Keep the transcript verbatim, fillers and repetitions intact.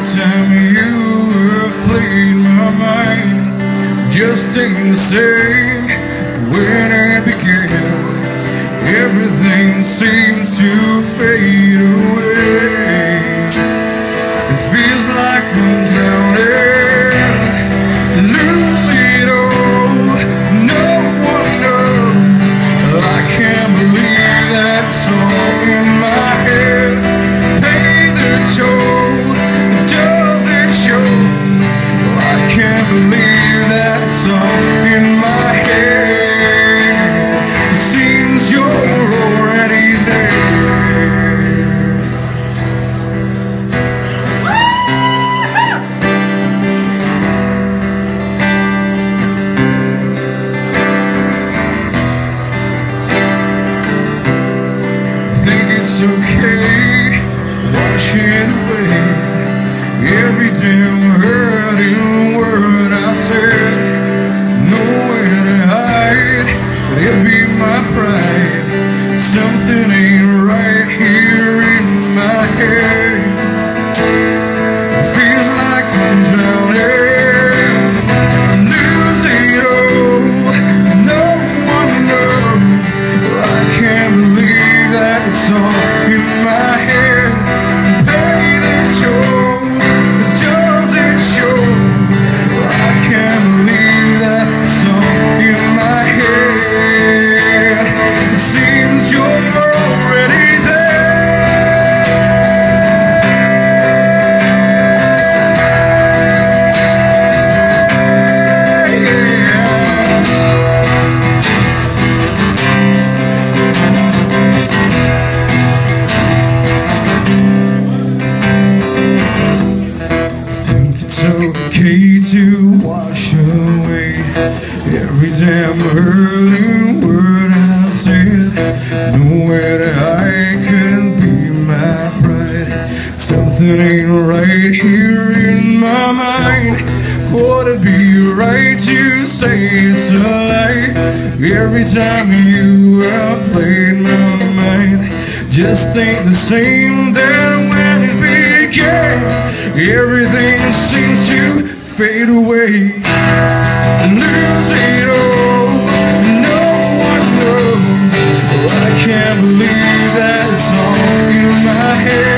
every time you have played my mind, just ain't the same when it began. Everything seems to fade away. It feels like I'm drowning, lose it all, no one knows. I can't believe that song in my head. Pay the toll, doesn't show. I can't believe that song in my head. It seems you're already there. It's okay, wash it away. Every damn hurting word I said, nowhere to hide, but it be my pride. Something ain't right here in my head. It feels like I'm drowning, I'm losing it all, no one knows. I can't believe that it's all in my head. Pay the toll, it doesn't show. I can't believe that song in my head. It seems you're already there. Okay to wash away every damn hurting word I said, nowhere that I can be my pride. Something ain't right here in my mind. Would it be right to say it's a lie? Every time you have played my mind, just ain't the same than when it began. Everything seems to fade away, lose it all, no one knows. I can't believe that it's all in my head.